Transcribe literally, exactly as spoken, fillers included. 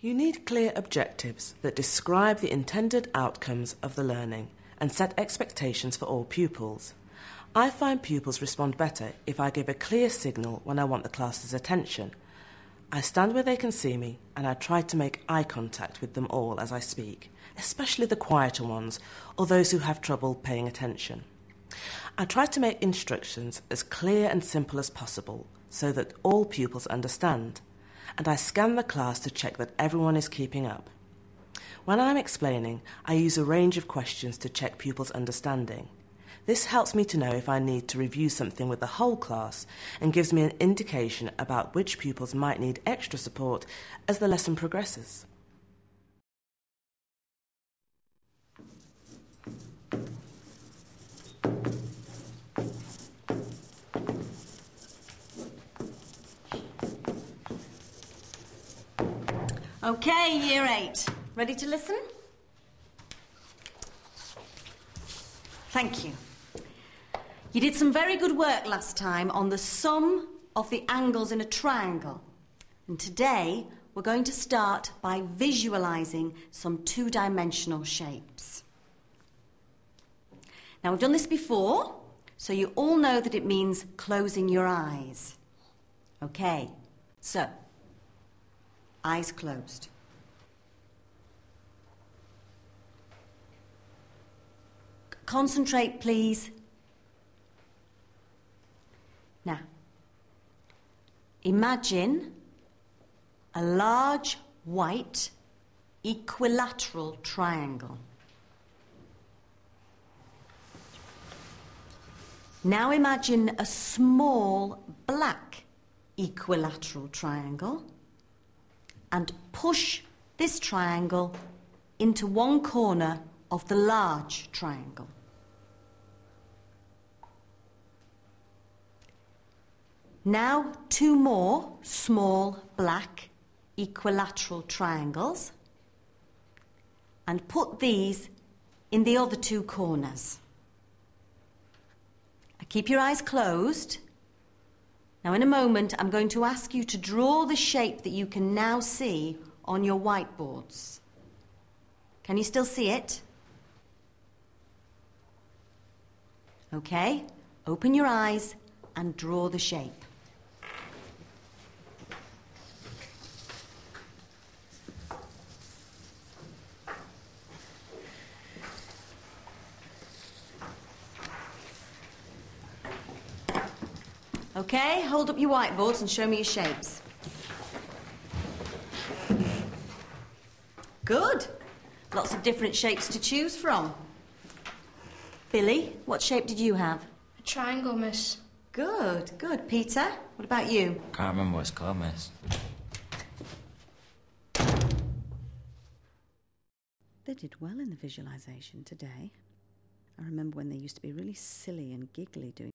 You need clear objectives that describe the intended outcomes of the learning and set expectations for all pupils. I find pupils respond better if I give a clear signal when I want the class's attention. I stand where they can see me and I try to make eye contact with them all as I speak, especially the quieter ones or those who have trouble paying attention. I try to make instructions as clear and simple as possible so that all pupils understand, and I scan the class to check that everyone is keeping up. When I'm explaining, I use a range of questions to check pupils' understanding. This helps me to know if I need to review something with the whole class and gives me an indication about which pupils might need extra support as the lesson progresses. Okay, Year eight. Ready to listen? Thank you. You did some very good work last time on the sum of the angles in a triangle. And today, we're going to start by visualising some two-dimensional shapes. Now, we've done this before, so you all know that it means closing your eyes. Okay, so, eyes closed. Concentrate, please. Now, imagine a large white equilateral triangle. Now imagine a small black equilateral triangle and push this triangle into one corner of the large triangle. Now two more small black equilateral triangles and put these in the other two corners. Now keep your eyes closed. Now in a moment I'm going to ask you to draw the shape that you can now see on your whiteboards. Can you still see it? Okay, open your eyes and draw the shape. Okay, hold up your whiteboards and show me your shapes. Good. Lots of different shapes to choose from. Billy, what shape did you have? A triangle, miss. Good, good. Peter, what about you? Can't remember what it's called, miss. They did well in the visualisation today. I remember when they used to be really silly and giggly doing